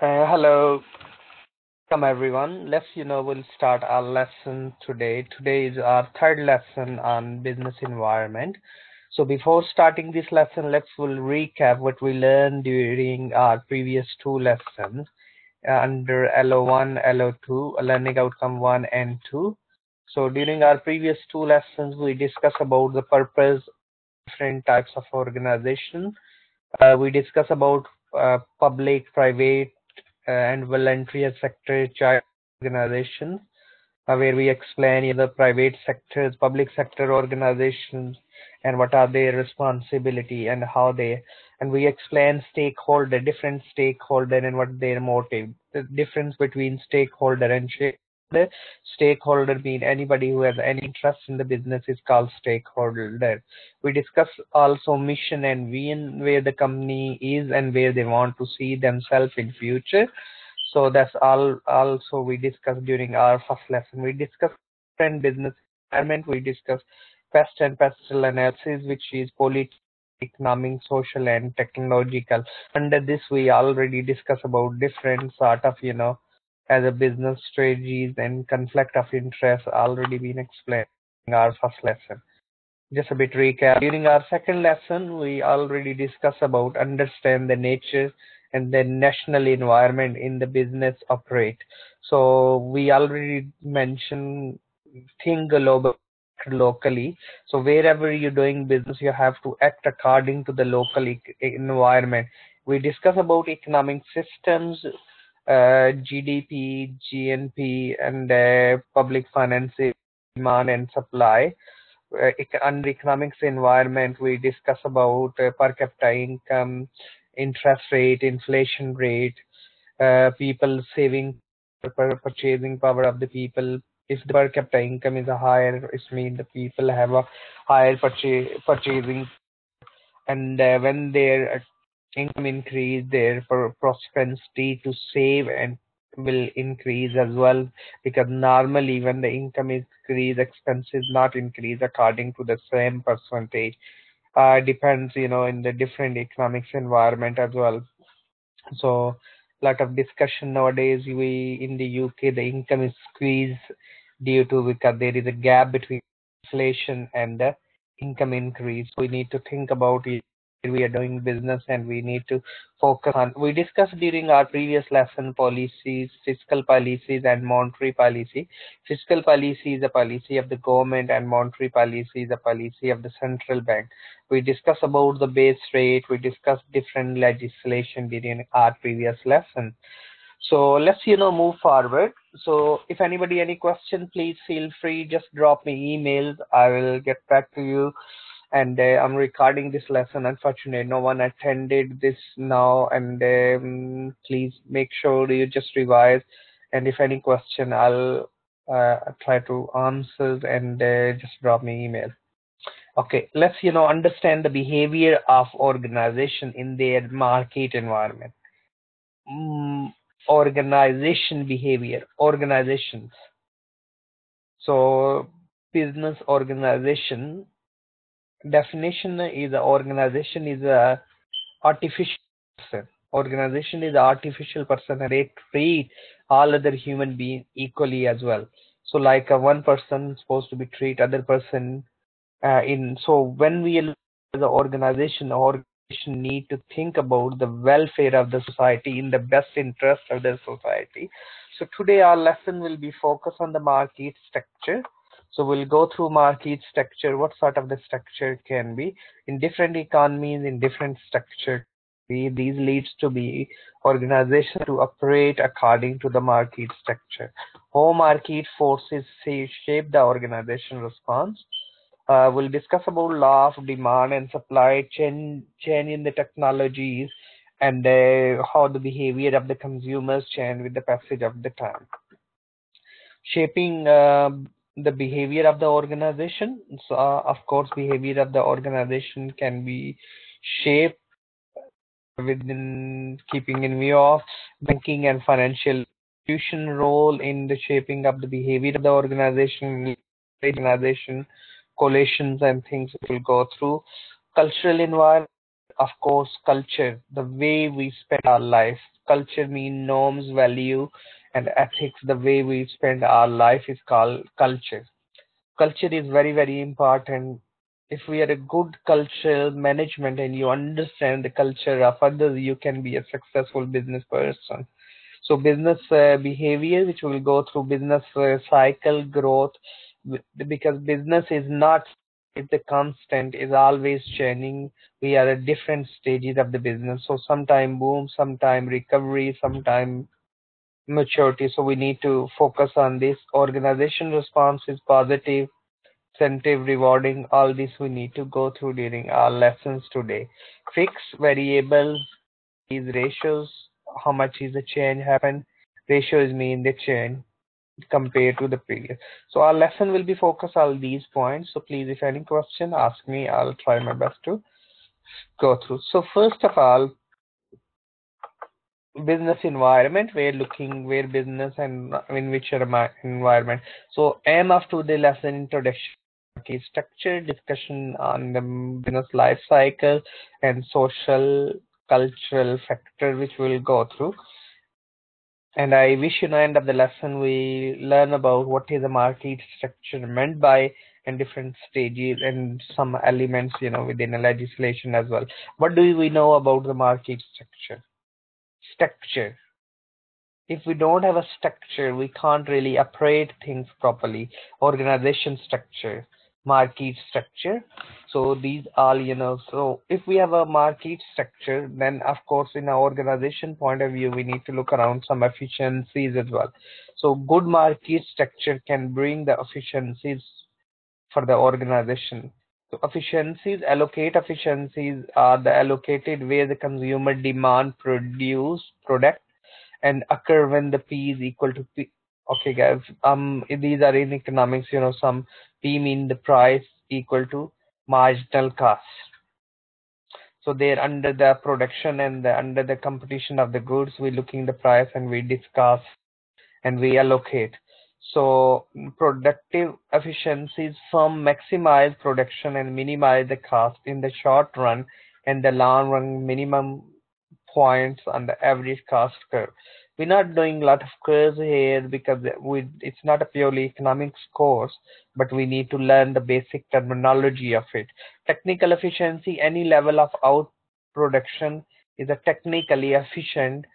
Hello, welcome everyone. We'll start our lesson today. Today is our third lesson on business environment. So before starting this lesson, we'll recap what we learned during our previous two lessons under LO1, LO2, learning outcome 1 and 2. So during our previous two lessons, we discussed about the purpose, different types of organization. We discussed about public, private, and voluntary sector child organizations, where we explain the private sectors, public sector organizations, and what are their responsibility and how they, and we explain stakeholder, different stakeholder and what their motive, the difference between stakeholder and shareholder. Stakeholder mean anybody who has any interest in the business is called stakeholder. We discuss also mission and vision, where the company is and where they want to see themselves in future. So that's all also we discussed during our first lesson. We discussed different business environment, we discussed PEST and PESTLE analysis, which is political, economic, social, and technological. Under this, we already discussed about different sort of, as a business strategies and conflict of interest already been explained in our first lesson. Just a bit recap. During our second lesson, we already discussed about understand the nature and the national environment in the business operate. So we already mentioned think global, locally. So wherever you're doing business, you have to act according to the local environment. We discuss about economic systems, GDP, GNP, and public finances, demand and supply. Under economics environment, we discuss about per capita income, interest rate, inflation rate, people saving, purchasing power of the people. If the per capita income is higher, it means the people have a higher purchasing, and when their income increase, their propensity to save and will increase as well, because normally when the income increase, expenses not increase according to the same percentage. Depends, in the different economics environment as well. So lot of discussion nowadays. We in the UK, the income is squeezed due to because there is a gap between inflation and the income increase. We need to think about it. We are doing business and we need to focus on. We discussed during our previous lesson policies, fiscal policies and monetary policy. Fiscal policy is a policy of the government and monetary policy is a policy of the central bank. We discussed about the base rate. We discussed different legislation during our previous lesson. So let's, move forward. So if anybody, any question, please feel free. Just drop me emails. I will get back to you. And I'm recording this lesson. Unfortunately, no one attended this now. And please make sure you just revise. And if any question, I'll try to answer and just drop me email. Okay, let's, understand the behavior of organization in their market environment. Organization behavior, organizations. So business organization. Definition is organization is a artificial person. Organization is an artificial person, and they treat all other human beings equally as well. So like one person supposed to be treat other person in. So when we look at the organization need to think about the welfare of the society in the best interest of the society. So today our lesson will be focused on the market structure. So we'll go through market structure, what sort of the structure can be in different economies, in different structure. These leads to be organization to operate according to the market structure. How market forces shape the organization response. We'll discuss about law of demand and supply chain, in the technologies, and how the behavior of the consumers change with the passage of the time. Shaping the behavior of the organization. So of course, behavior of the organization can be shaped within keeping in view of banking and financial institution role in the shaping of the behavior of the organization coalitions and things. It will go through cultural environment, of course, culture, the way we spend our life. Culture means norms, value, and ethics. The way we spend our life is called culture. Culture is very, very important. If we are a good cultural management and you understand the culture of others, you can be a successful business person. So business behavior, which will go through business cycle growth, because business is not the constant, is always changing. We are at different stages of the business. So sometime boom, sometime recovery, sometime maturity. So we need to focus on this. Organization response is positive, incentive, rewarding. All this we need to go through during our lessons today. Fixed variables, these ratios, how much is the change happen? Ratios mean the change compared to the previous. So our lesson will be focused on these points. So please, if any question, ask me. I'll try my best to go through. So first of all, business environment. We're looking where business and in which environment. So aim of today's lesson: introduction, key structure, discussion on the business life cycle, and social cultural factor, which we'll go through. And I wish in the end of the lesson we learn about what is the market structure meant by and different stages and some elements, you know, within the legislation as well. What do we know about the market structure? Structure. If we don't have a structure, we can't really operate things properly. Organization structure, market structure. So these are, you know, so if we have a market structure, then of course in our organization point of view we need to look around some efficiencies as well. So good market structure can bring the efficiencies for the organization. So efficiencies, allocate efficiencies are the allocated where the consumer demand produce product and occur when the P is equal to P. Okay guys, these are in economics, you know, some P mean the price equal to marginal cost. So they're under the production and under the competition of the goods, we're looking the price and we discuss and we allocate. So productive efficiencies from maximize production and minimize the cost in the short run and the long run, minimum points on the average cost curve. We're not doing a lot of curves here because it's not a purely economics course, but we need to learn the basic terminology of it. Technical efficiency, any level of out production is a technically efficient.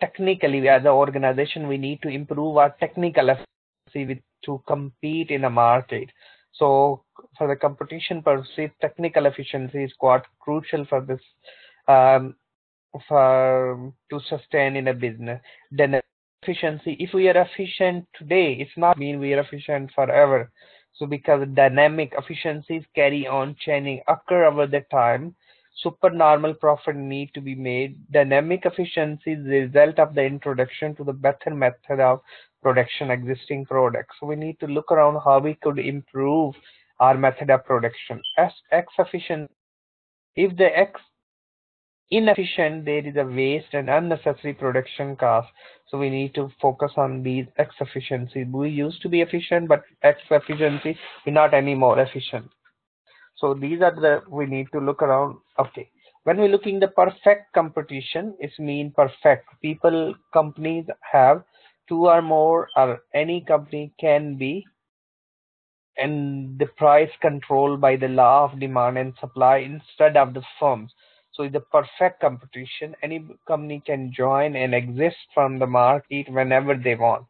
Technically, as an organization, we need to improve our technical efficiency to compete in a market. So for the competition purposes, technical efficiency is quite crucial for this to sustain in a business. Then efficiency, if we are efficient today, it's not mean we are efficient forever. So because dynamic efficiencies carry on changing occur over the time, supernormal profit need to be made. Dynamic efficiency is the result of the introduction to the better method of production existing products. So we need to look around how we could improve our method of production. As X efficient, if the X inefficient, there is a waste and unnecessary production cost. So we need to focus on these X efficiency. We used to be efficient, but X efficiency is not any more efficient. So these are the, we need to look around. Okay, when we're looking the perfect competition, it's mean perfect. People, companies have two or more, or any company can be, and the price controlled by the law of demand and supply instead of the firms. So the perfect competition, any company can join and exist from the market whenever they want.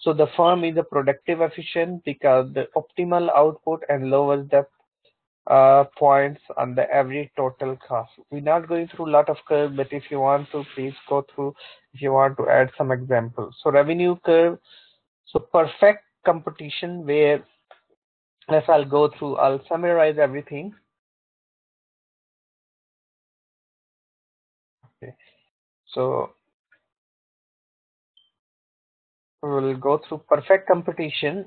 So the firm is a productive efficient because the optimal output and lowers the points on the average total cost. We're not going through a lot of curve, but if you want to, please go through if you want to add some examples. So revenue curve, so perfect competition where, as I'll go through, I'll summarize everything. So we'll go through perfect competition.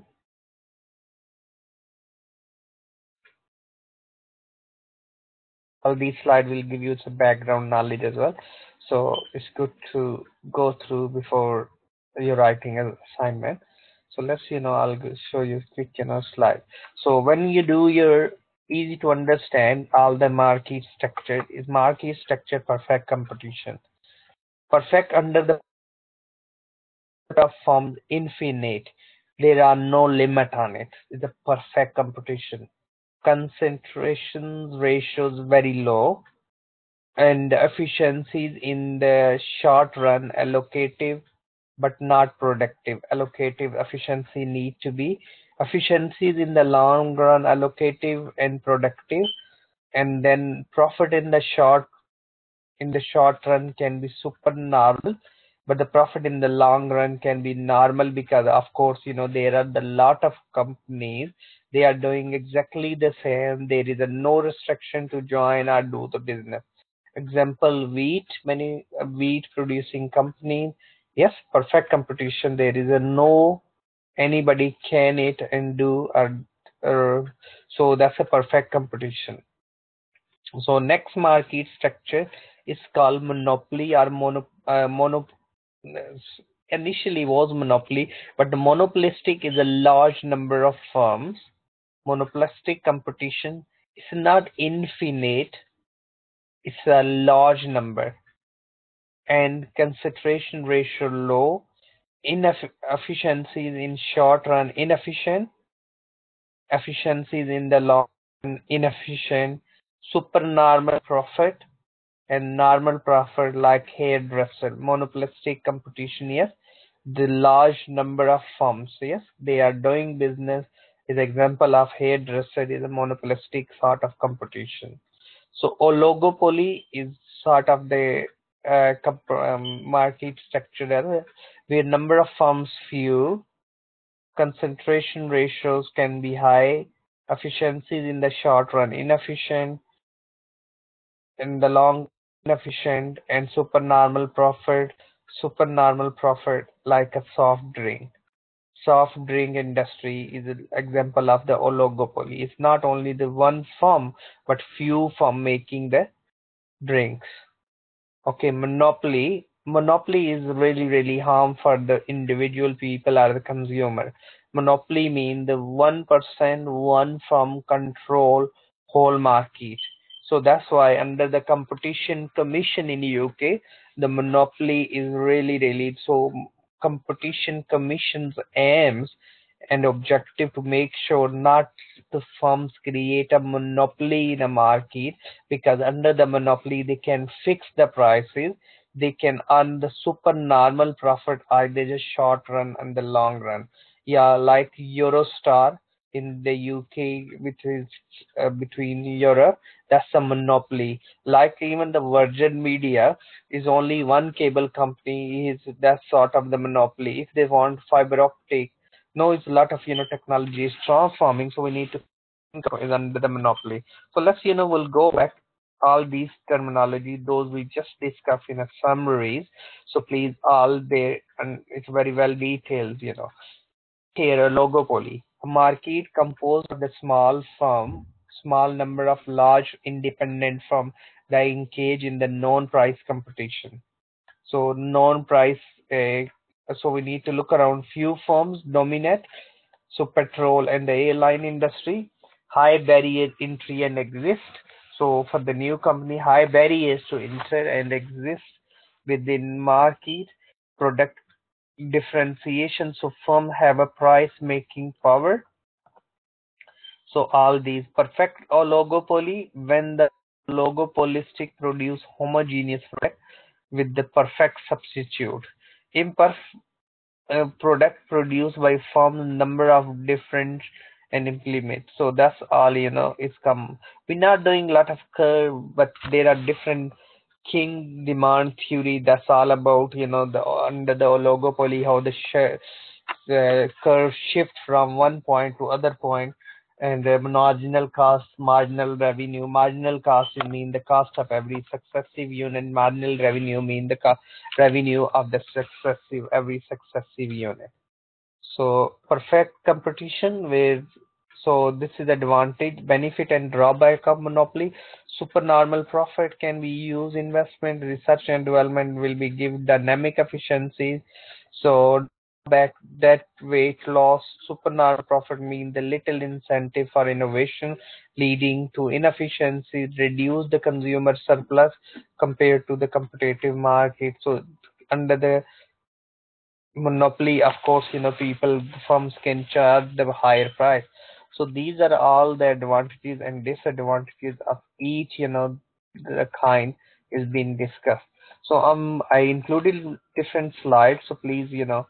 All these slides will give you some background knowledge as well. So it's good to go through before you're writing an assignment. So let's, you know, I'll show you quick, you know, slide. So when you do your easy to understand. All the market structure is perfect competition, perfect under the form infinite. There are no limit on it. It's a perfect competition. Concentration ratios very low, and efficiencies in the short run allocative but not productive. Allocative efficiency need to be efficiencies in the long run, allocative and productive, and then profit in the short run can be super normal, but the profit in the long run can be normal because, of course, you know, there are a lot of companies, they are doing exactly the same. There is no restriction to join or do the business. Example, wheat, many wheat producing companies. Yes, perfect competition. There is no anybody can it and do or so that's a perfect competition. So next market structure is called monopoly or initially was monopoly, but the monopolistic is a large number of firms. Monopolistic competition is not infinite, it's a large number, and concentration ratio low, inefficiencies in short run inefficient, efficiencies in the long run inefficient, supernormal profit and normal profit like hairdresser. Monopolistic competition, yes, the large number of firms, yes, they are doing business. Is example of hairdresser is a monopolistic sort of competition. So oligopoly is sort of the market structure where number of firms few, concentration ratios can be high, efficiencies in the short run inefficient, in the long inefficient, and supernormal profit. Supernormal profit like a soft drink. Soft drink industry is an example of the oligopoly. It's not only the one firm but few firm making the drinks. Okay, monopoly. Monopoly is really harmful for the individual people or the consumer. Monopoly means the 1% one firm control whole market. So that's why under the Competition Commission in UK, the monopoly is really so. Competition Commission's aims and objective to make sure not the firms create a monopoly in a market, because under the monopoly they can fix the prices, they can earn the supernormal profit either the short run and the long run. Yeah, like Eurostar in the UK, which is between Europe, that's a monopoly. Like even the Virgin Media is only one cable company, is that sort of the monopoly. If they want fiber optic, no, it's a lot of, you know, technology is transforming, so we need to think of is under the monopoly. So let's, you know, we'll go back all these terminology, those we just discussed in a summaries. So please all there, and it's very well detailed, you know. Here, oligopoly. A market composed of the small firm, small number of large independent firm that engage in the non-price competition. So non-price, so we need to look around. Few firms dominate, so petrol and the airline industry. High barrier entry and exist. So for the new company, high barriers to enter and exist within market. Product differentiation, so firm have a price making power. So all these perfect oligopoly, when the oligopolistic produce homogeneous product with the perfect substitute. Imperfect product produced by firm, number of different and implement. So that's all, you know, it's come. We're not doing a lot of curve, but there are different King demand theory, that's all about, you know, the under the oligopoly how the curve shift from one point to other point, and the marginal cost, marginal revenue. Marginal cost mean the cost of every successive unit, marginal revenue mean the revenue of the successive unit. So perfect competition with, so this is advantage, benefit and drawback of monopoly. Supernormal profit can be used, investment, research and development will be give dynamic efficiencies. So that weight loss supernormal profit mean the little incentive for innovation, leading to inefficiency, reduce the consumer surplus compared to the competitive market. So under the monopoly, of course, you know, firms can charge the higher price. So these are all the advantages and disadvantages of each, you know, the kind is being discussed. So I included different slides, so please, you know,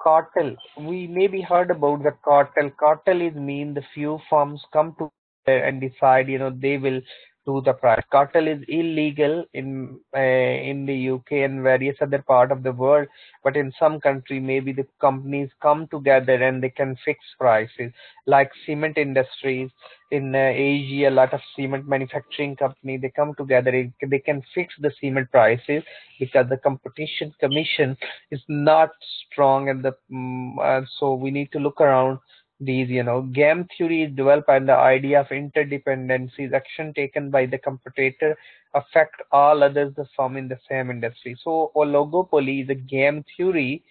cartel. We maybe heard about the cartel. Cartel is mean the few firms come together and decide, you know, they will do the price. Cartel is illegal in the UK and various other part of the world, but in some country maybe the companies come together and they can fix prices, like cement industries in Asia. A lot of cement manufacturing company, they come together, they can fix the cement prices because the competition commission is not strong, and the so we need to look around these, you know. Game theory is developed and the idea of interdependencies, action taken by the competitor affect all others the firm in the same industry. So oligopoly, the game theory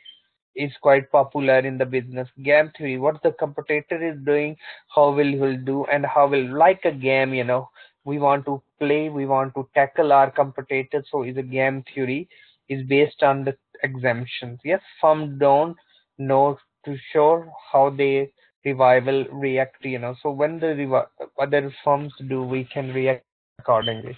is quite popular in the business. Game theory, what the competitor is doing, how will he do, and how will, like a game, you know, we want to play, we want to tackle our competitor. So is a game theory is based on the exemptions. Yes, firm don't know to show how they revival react, you know. So when the other firms do, we can react accordingly.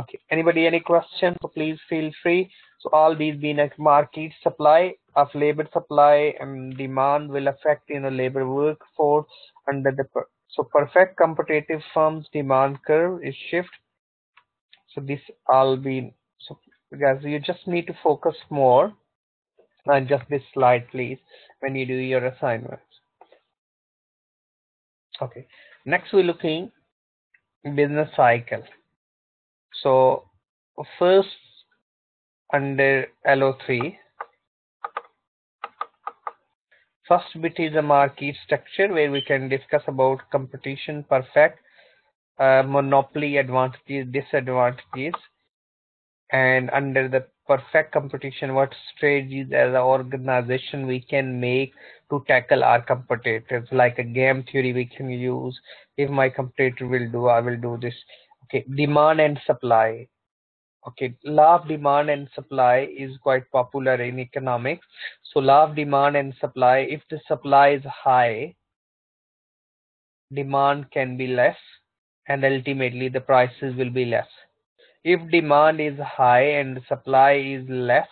Okay, anybody any question? So please feel free. So all these being a market supply of labor, supply and demand will affect, you know, labor workforce under the so perfect competitive firms demand curve is shift. So this all been, so guys, you just need to focus more on just this slide please when you do your assignment. Okay, next we're looking business cycle. So first under LO3, first bit is a market structure where we can discuss about competition, perfect, monopoly advantages, disadvantages, and under the perfect competition, what strategies as an organization we can make to tackle our competitors. Like a game theory we can use, if my competitor will do, I will do this. Okay, demand and supply. Okay, law of demand and supply is quite popular in economics. So law of demand and supply, if the supply is high, demand can be less and ultimately the prices will be less. If demand is high and the supply is less,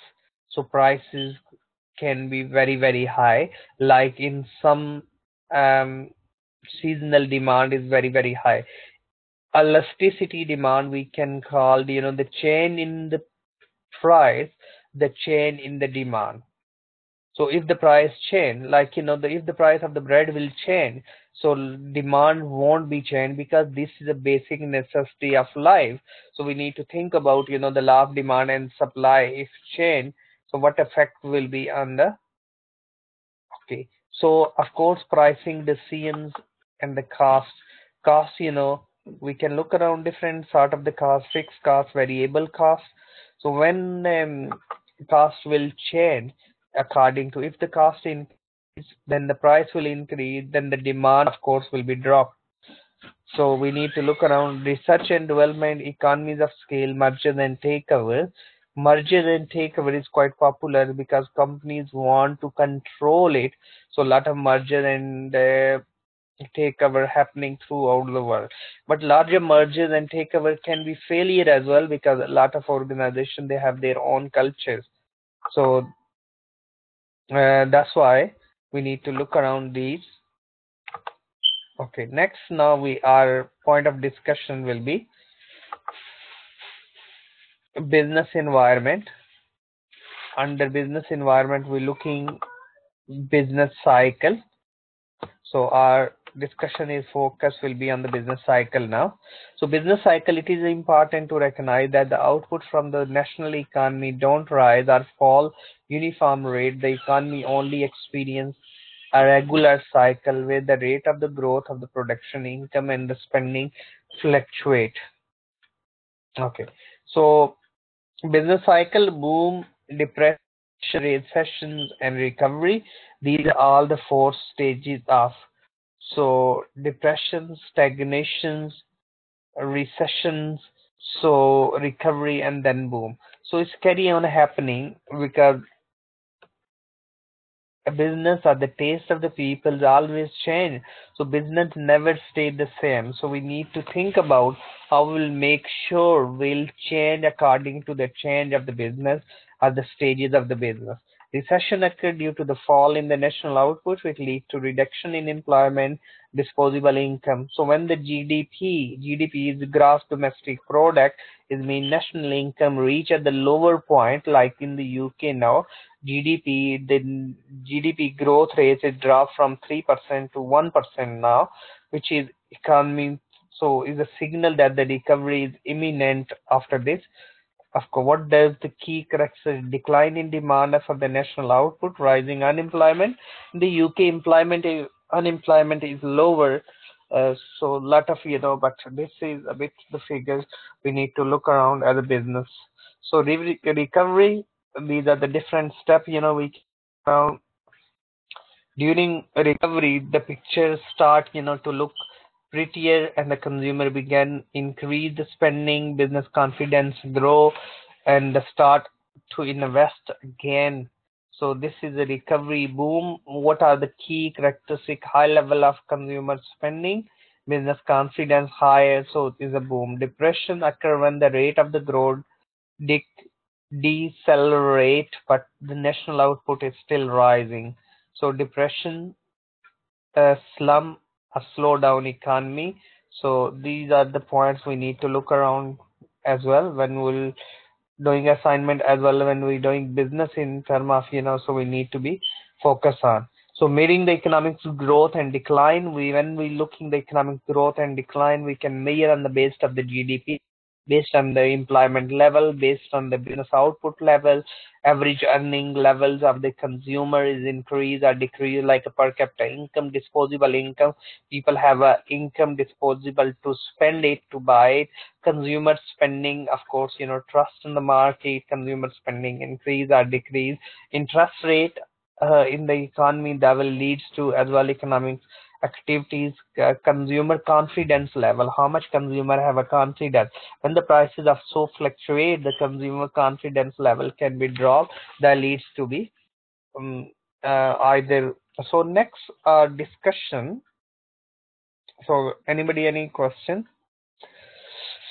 so prices can be very, very high. Like in some seasonal demand is very, very high. Elasticity demand we can call, you know, the change in the price, the change in the demand. So if the price change, like, you know, if the price of the bread will change, so demand won't be changed because this is a basic necessity of life. So we need to think about, you know, the law of demand and supply if change, so what effect will be on the, okay. So of course pricing decisions and the cost, you know, we can look around different sort of the cost, fixed cost, variable cost. So when cost will change according to, if the cost increase, then the price will increase, then the demand of course will be dropped. So we need to look around research and development, economies of scale, mergers and takeovers. Mergers and takeover is quite popular because companies want to control it. So a lot of merger and takeover happening throughout the world. But larger mergers and takeover can be failure as well because a lot of organizations, they have their own cultures. So that's why we need to look around these. Okay, next, now our point of discussion will be business environment. Under business environment, we're looking business cycle. So our discussion is focus will be on the business cycle now. So business cycle, it is important to recognize that the output from the national economy don't rise or fall uniform rate. The economy only experience a regular cycle where the rate of the growth of the production, income and the spending fluctuate. Okay, so business cycle, boom, depression, recessions and recovery. These are all the four stages of. So depression, stagnations, recessions, so recovery, and then boom. So it's carry on happening because a business or the taste of the people always change. So business never stay the same. So we need to think about how we'll make sure we'll change according to the change of the business or the stages of the business. Recession occurred due to the fall in the national output, which leads to reduction in employment, disposable income. So when the GDP is the gross domestic product, is mean national income reach at the lower point, like in the UK now, the GDP growth rate is dropped from 3% to 1% now, which is economy. So is a signal that the recovery is imminent after this. Of course, what does the key character? Decline in demand for the national output, rising unemployment. In the UK, unemployment is lower, so lot of, but this is a bit the figures we need to look around as a business. So recovery, these are the different steps, we now during recovery, the picture start, to look prettier, and the consumer began increase the spending, business confidence grow, and the start to invest again. So this is a recovery boom. What are the key characteristics? High level of consumer spending, business confidence higher, so it is a boom. Depression occur when the rate of the growth decelerate, but the national output is still rising. So depression, slump, a slowdown economy. So these are the points we need to look around as well when we're doing assignment, as well when we're doing business in term of, so we need to be focused on. So measuring the economic growth and decline, when we looking the economic growth and decline, we can measure on the base of the GDP, based on the employment level, based on the business output level, average earning levels of the consumer is increase or decrease, like a per capita income, disposable income. People have a income disposable to spend it, to buy it. Consumer spending, of course, trust in the market, consumer spending increase or decrease. Interest rate in the economy, that will leads to as well economic activities, consumer confidence level, how much consumer have a confidence. When the prices of soap fluctuate, the consumer confidence level can be dropped, that leads to be either. So next discussion. So anybody any question?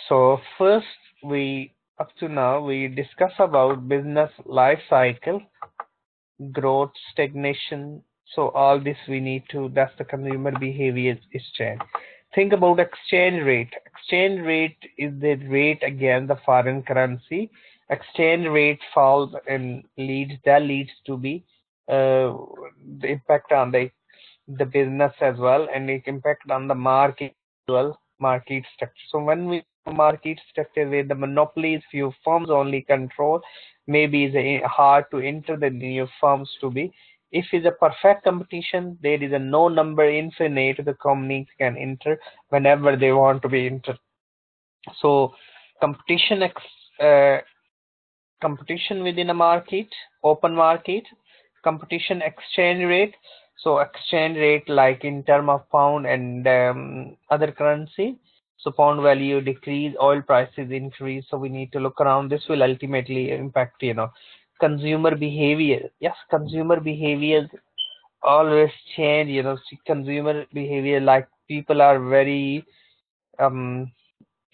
So first we up to now we discuss about business life cycle, growth, stagnation. So all this we need to, that's the consumer behavior is changed. Think about exchange rate. Exchange rate is the rate against the foreign currency. Exchange rate falls and leads to be the impact on the business as well, and it impact on the market as well, market structure. So when we market structure where the monopolies, few firms only control, maybe it's hard to enter the new firms to be. If it's a perfect competition, there is a no number infinite, the companies can enter whenever they want to be entered. So competition within a market, open market, competition, exchange rate. So exchange rate like in term of pound and other currency. So pound value decrease, oil prices increase. So we need to look around. This will ultimately impact, consumer behavior. Yes, consumer behavior always change, consumer behavior, like people are very if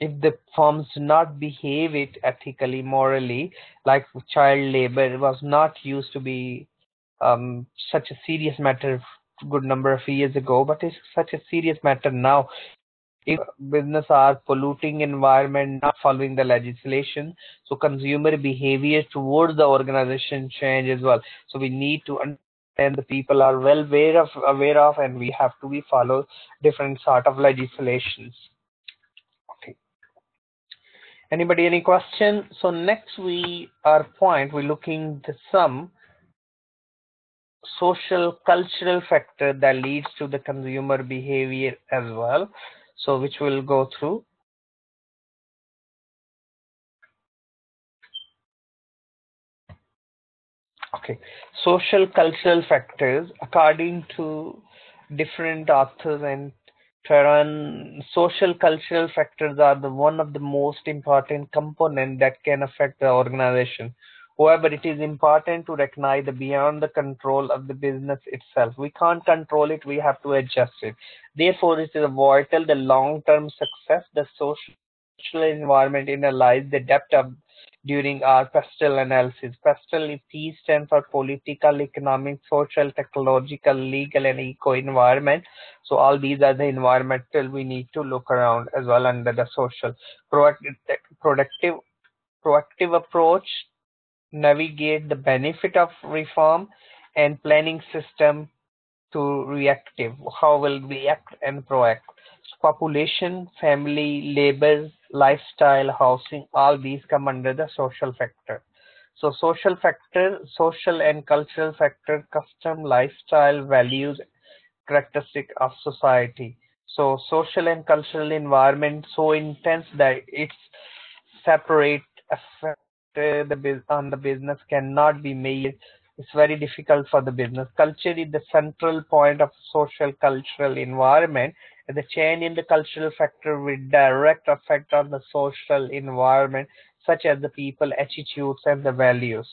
the firms do not behave it ethically, morally, like child labor was not used to be such a serious matter a good number of years ago, but it's such a serious matter now. If business are polluting environment, not following the legislation, so consumer behavior towards the organization change as well. So we need to understand the people are well aware of, and we have to be follow different sort of legislations. Okay. Anybody any question? So next we're looking to some social cultural factor that leads to the consumer behavior as well. So which we'll go through. Okay, social cultural factors. According to different authors and Tehran, social cultural factors are the one of the most important component that can affect the organization. However, it is important to recognize that beyond the control of the business itself. We can't control it, we have to adjust it. Therefore, it is vital the long-term success, the social environment analyze the depth of during our PESTLE analysis. PESTLE, P stands for political, economic, social, technological, legal, and eco-environment. So all these are the environmental we need to look around as well under the social. Proactive approach, navigate the benefit of reform, and planning system to reactive. How will we act and proact? So population, family, labor, lifestyle, housing, all these come under the social factor. So social factor, social and cultural factor, custom, lifestyle, values, characteristic of society. So social and cultural environment so intense that it's separate effect on the business cannot be made. It's very difficult for the business. Culture is the central point of social cultural environment. The change in the cultural factor with direct effect on the social environment, such as the people, attitudes, and the values.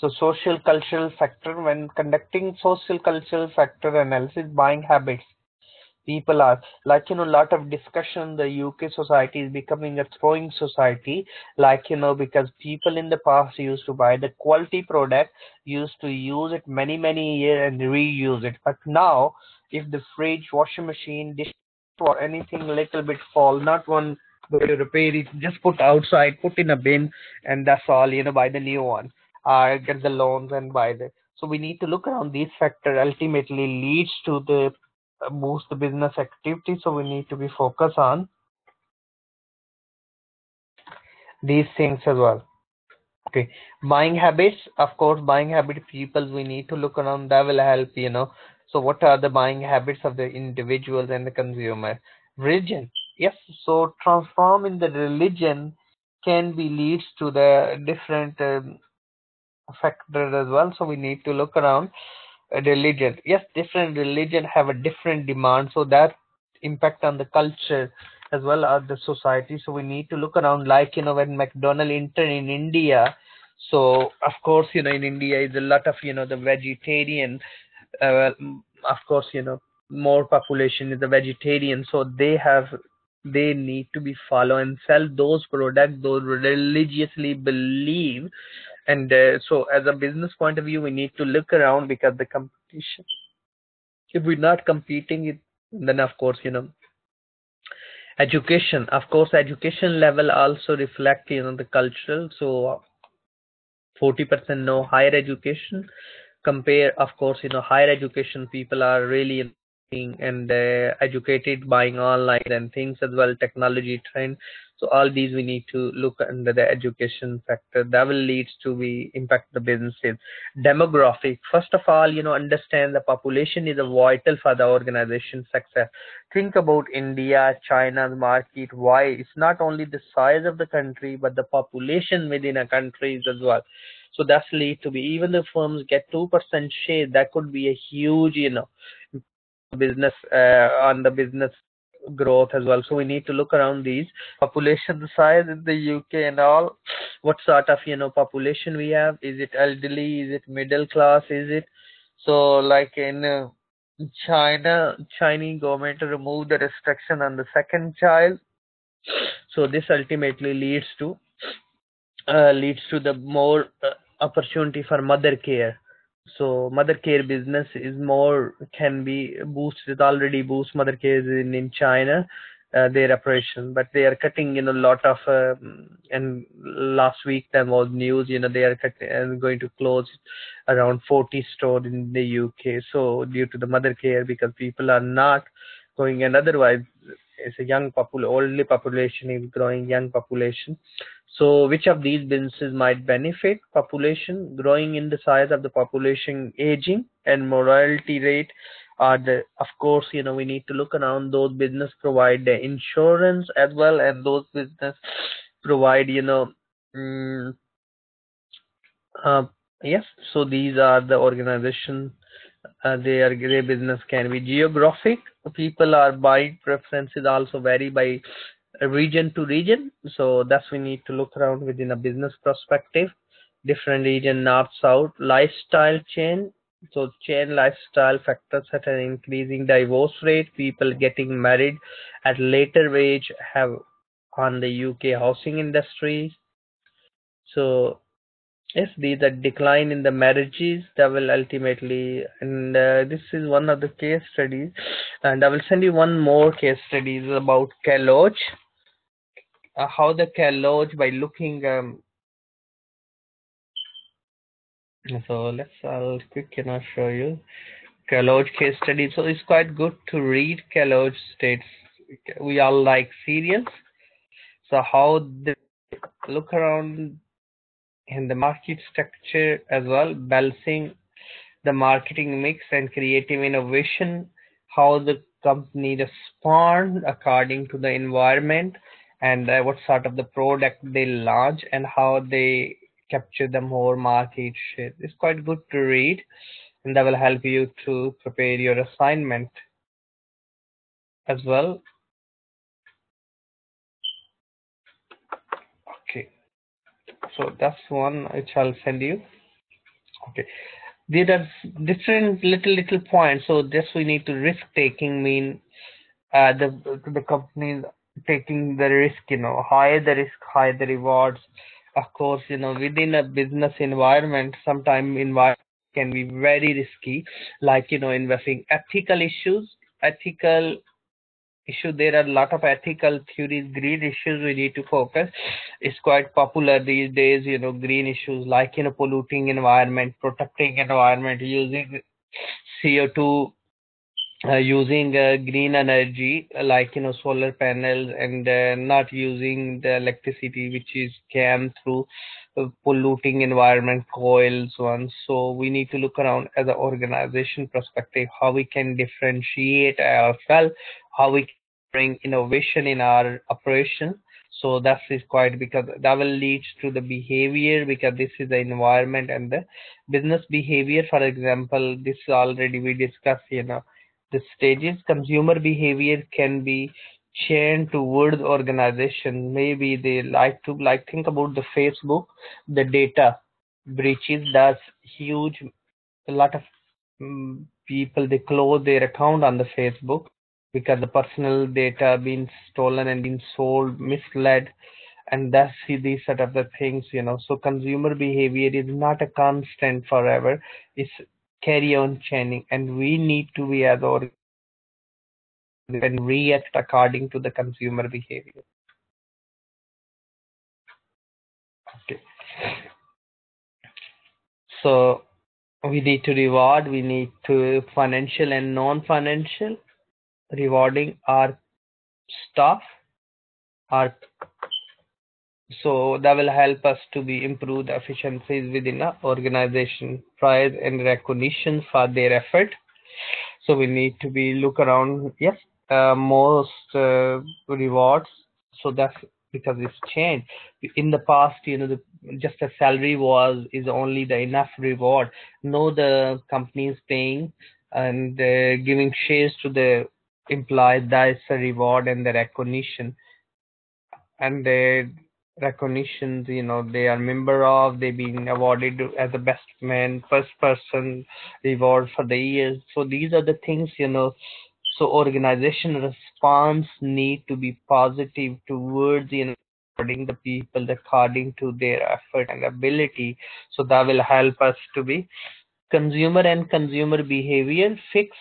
So social cultural factor, when conducting social cultural factor analysis, buying habits. People are lot of discussion. The UK society is becoming a throwing society, because people in the past used to buy the quality product, used to use it many years and reuse it. But now, if the fridge, washing machine, dish or anything little bit fall, not one way to repair it, just put outside, put in a bin, and that's all. Buy the new one, get the loans and buy the. So we need to look around these factors. Ultimately leads to the boost the business activity, so we need to be focused on these things as well. Okay, buying habits, of course, buying habit people, we need to look around, that will help. So what are the buying habits of the individuals and the consumer? Religion, yes, so transform in the religion can be leads to the different factors as well, so we need to look around. Religion, yes, different religion have a different demand, so that impact on the culture as well as the society. So we need to look around, when McDonald's entered in India. So of course, in India is a lot of the vegetarian. Of course, more population is the vegetarian, so they need to be follow and sell those products those religiously believe. And so as a business point of view, we need to look around because the competition, if we're not competing it, then of course, education, education level also reflect, the cultural. So 40% no higher education. Compare, of course, higher education people are really and educated, buying online and things as well, technology trend. So all these we need to look under the education factor. That will lead to we impact the businesses. Demographic, first of all, understand the population is a vital for the organization success. Think about India, China's market. Why? It's not only the size of the country, but the population within a country as well. So that's lead to be even the firms get 2% share. That could be a huge, business on the business growth as well. So we need to look around these population size in the UK and all. What sort of population we have? Is it elderly? Is it middle class? Is it so in China? Chinese government removed the restriction on the second child. So this ultimately leads to the more opportunity for mother care. So mother care business is more can be boosted, already boost mother care in China, their operation, but they are cutting lot of and last week there was news, they are going to close around 40 stores in the UK, so due to the mother care, because people are not going, and otherwise it's a young population, older population is growing, young population. So which of these businesses might benefit? Population, growing in the size of the population, aging and mortality rate are the, of course, we need to look around. Those business provide the insurance as well, and those business provide, Yes, so these are the organization. Their business can be geographic. People are buying preferences also vary by region to region. So that's we need to look around within a business perspective. Different region, north, south, lifestyle chain. So chain lifestyle factors at an increasing divorce rate. People getting married at later age have on the UK housing industry. So yes, these are decline in the marriages that will ultimately, and this is one of the case studies, and I will send you one more case studies about Kellogg, how the Kellogg by looking. So I'll quick show you Kellogg case study. So it's quite good to read Kellogg states. We all like cereals. So how they look around in the market structure as well, balancing the marketing mix and creative innovation, how the company responds according to the environment, and what sort of the product they launch and how they capture the more market share. It's quite good to read, and that will help you to prepare your assignment as well. So that's one which I'll send you. Okay, there are different little points. So this we need to risk taking mean the company taking the risk. You know, higher the risk, higher the rewards. Of course, you know, within a business environment, sometimes environment can be very risky. Like, you know, investing ethical issue, there are a lot of ethical theories, green issues we need to focus. It's quite popular these days, you know, green issues like, you know, polluting environment, protecting environment, using CO2, using green energy, like, you know, solar panels, and not using the electricity which is came through polluting environment, coils one. So we need to look around as an organization perspective, how we can differentiate ourselves, how we can bring innovation in our operation. So that is quite, because that will lead to the behavior, because this is the environment and the business behavior. For example, this already we discussed, you know, the stages. Consumer behavior can be changed towards organization. Maybe they like to think about the Facebook, the data breaches, that's huge. A lot of people, they close their account on the Facebook because the personal data being stolen and being sold, misled, and that's these sort of the things, you know. So consumer behavior is not a constant forever, it's carry on changing, and we need to be as organized and react according to the consumer behavior. Okay, so we need to reward, we need to financial and non-financial, rewarding our staff, our, so that will help us to be improve the efficiencies within our organization, prize and recognition for their effort. So we need to be look around, yes, most rewards. So that's because it's changed. In the past, you know, just a salary is only the enough reward. No, the company is paying and giving shares to the implies that it's a reward and the recognition, and the recognitions, you know, they are member of, they being awarded as the best man, first person reward for the year. So these are the things, you know. So organization response need to be positive towards, you know, according the people according to their effort and ability. So that will help us to be consumer and consumer behavior fix.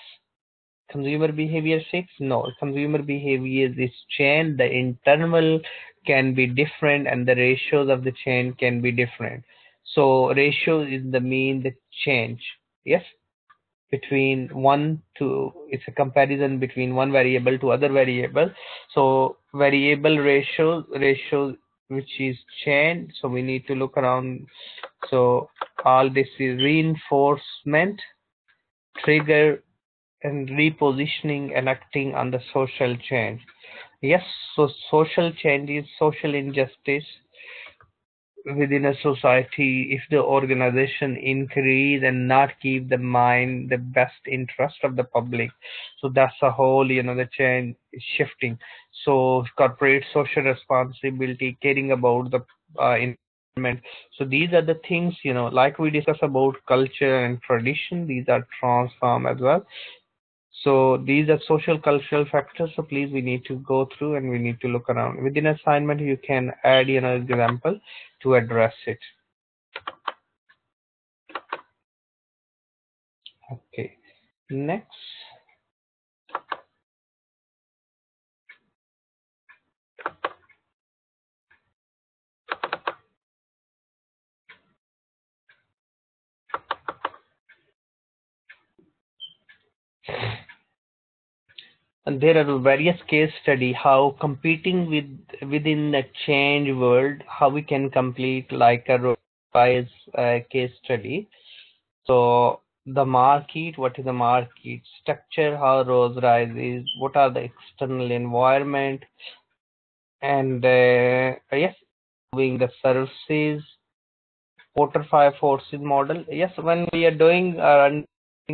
Consumer behavior fix? No, consumer behavior is chain. The internal can be different and the ratios of the chain can be different. So ratio is the mean, the change, yes, between one to, it's a comparison between one variable to other variable. So variable ratio which is chain. So we need to look around. So all this is reinforcement, trigger, and repositioning and acting on the social change. Yes, so social change is social injustice, within a society, if the organization increase and not keep the mind the best interest of the public. So that's a whole, the chain is shifting. So corporate social responsibility, caring about the environment. So these are the things, like we discuss about culture and tradition, these are transformed as well. So these are social cultural factors. So please, we need to go through and we need to look around. Within assignment, you can add example to address it. Okay, next. And there are various case study how competing within the change world, how we can complete like a case study. So the market, what is the market structure, how rose rises, what are the external environment, and yes, doing the services, Porter Five Forces model. Yes, when we are doing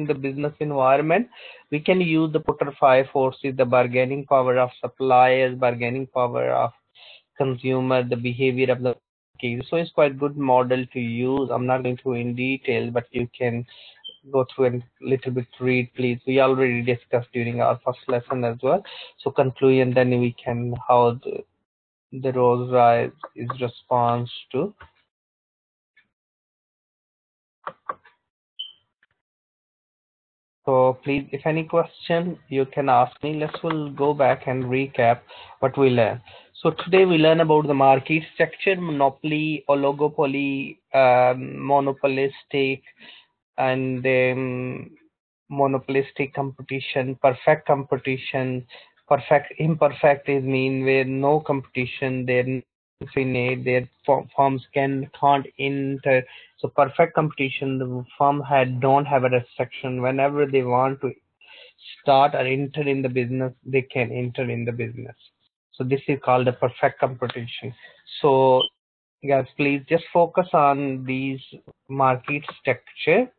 the business environment, we can use the Porter Five Forces, the bargaining power of suppliers, bargaining power of consumer, the behavior of the market. So it's quite good model to use. I'm not going to in detail, but you can go through and little bit read, please. We already discussed during our first lesson as well. So conclusion, then we can how the rose rise is response to. So please, if any question, you can ask me. Let's we'll go back and recap what we learned. So today we learn about the market structure, monopoly, oligopoly, monopolistic, and monopolistic competition, perfect competition, perfect, imperfect is mean where no competition, there infinite, their firms can't enter. So perfect competition, the firm don't have a restriction. Whenever they want to start or enter in the business, they can enter in the business. So this is called a perfect competition. So guys, please just focus on these market structure,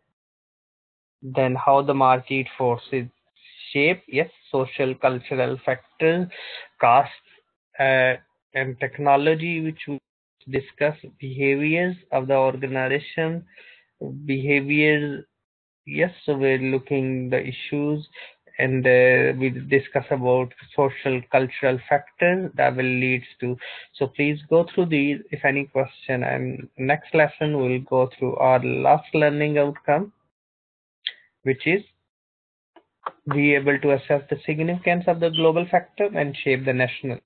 then how the market forces shape, yes, social cultural factors, costs, and technology, which we discuss, behaviors of the organization, behaviors, yes, so we're looking the issues, and we discuss about social cultural factors that will lead to. So please go through these if any question, and next lesson we'll go through our last learning outcome, which is be able to assess the significance of the global factor and shape the national.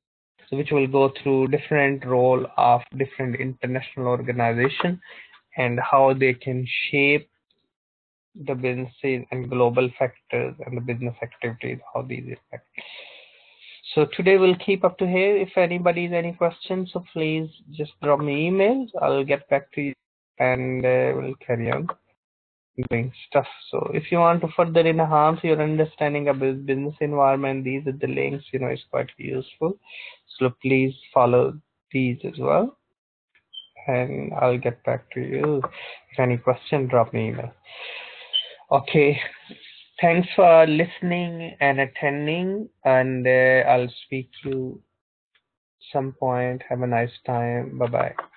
So which will go through different role of different international organization and how they can shape the businesses and global factors and the business activities, how these affect. So today we'll keep up to here. If anybody has any questions, so please just drop me emails. I'll get back to you and we'll carry on doing stuff. So if you want to further enhance your understanding of business environment, these are the links, it's quite useful. So please follow these as well, and I'll get back to you. If any question, drop me an email. Okay, thanks for listening and attending, and I'll speak to you some point. Have a nice time. Bye bye.